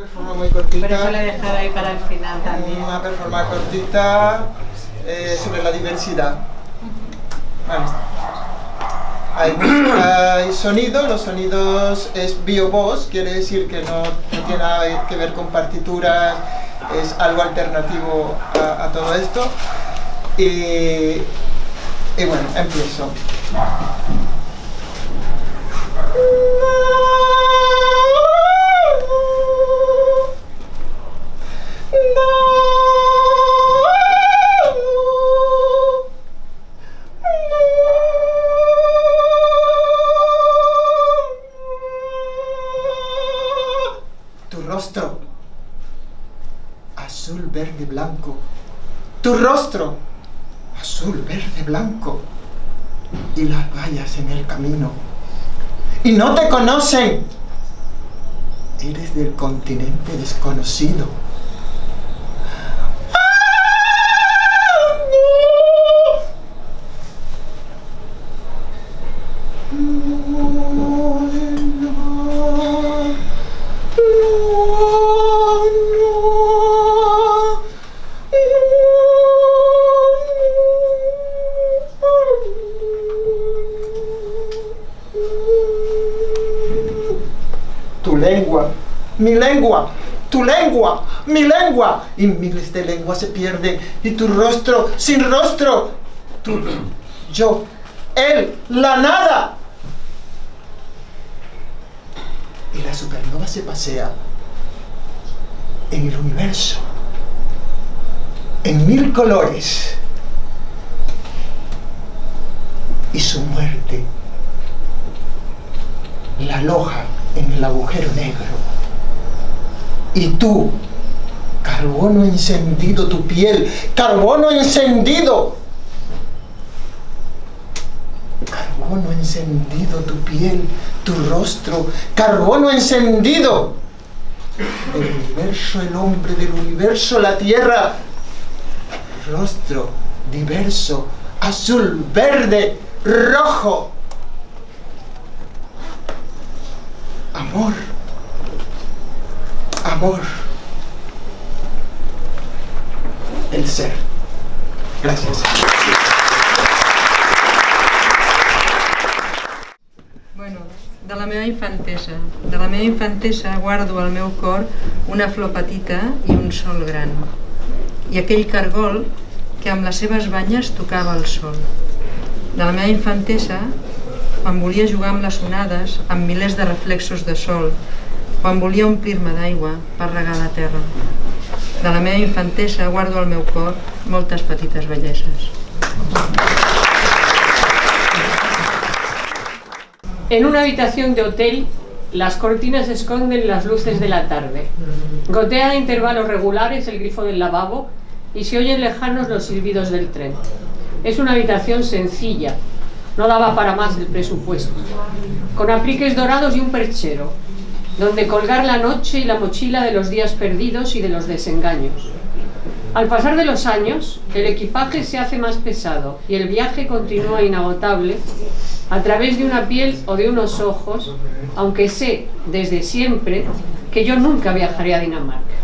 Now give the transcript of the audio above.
performance muy cortita. Por eso la he dejado ahí para el final también. Una performance cortita sobre la diversidad. Vale. Hay música, hay sonido, los sonidos es bio-voz, quiere decir que no tiene nada que ver con partituras, es algo alternativo a todo esto. Y bueno, empiezo. Tu rostro, azul, verde, blanco. Tu rostro, azul, verde, blanco. Y las vallas en el camino. Y no te conocen. Eres del continente desconocido. Tu lengua, mi lengua, tu lengua, mi lengua, y miles de lenguas se pierden, y tu rostro sin rostro, tú, yo, él, la nada. Y la supernova se pasea en el universo, en mil colores, y su muerte la aloja en el agujero negro. Y tú, carbono encendido, tu piel, carbono encendido, carbono encendido, tu piel, tu rostro, carbono encendido, el universo, el hombre del universo, la tierra, rostro diverso, azul, verde, rojo, amor, amor, el ser. Gracias. Bueno, de la meva infantesa guardo al meu cor una flor petita i un sol gran, i aquell cargol que amb les seves banyes tocava el sol. De la meva infantesa, quan volia jugar amb les onades, amb milers de reflexos de sol, quan volia omplir-me d'aigua per regar la terra. De la meva infantesa guardo al meu cor moltes petites belleses. En una habitación de hotel, las cortinas esconden las luces de la tarde. Gotea a intervalos regulares el grifo del lavabo y se oyen lejanos los silbidos del tren. Es una habitación sencilla. No daba para más el presupuesto, con apliques dorados y un perchero, donde colgar la noche y la mochila de los días perdidos y de los desengaños. Al pasar de los años, el equipaje se hace más pesado y el viaje continúa inagotable a través de una piel o de unos ojos, aunque sé desde siempre que yo nunca viajaré a Dinamarca.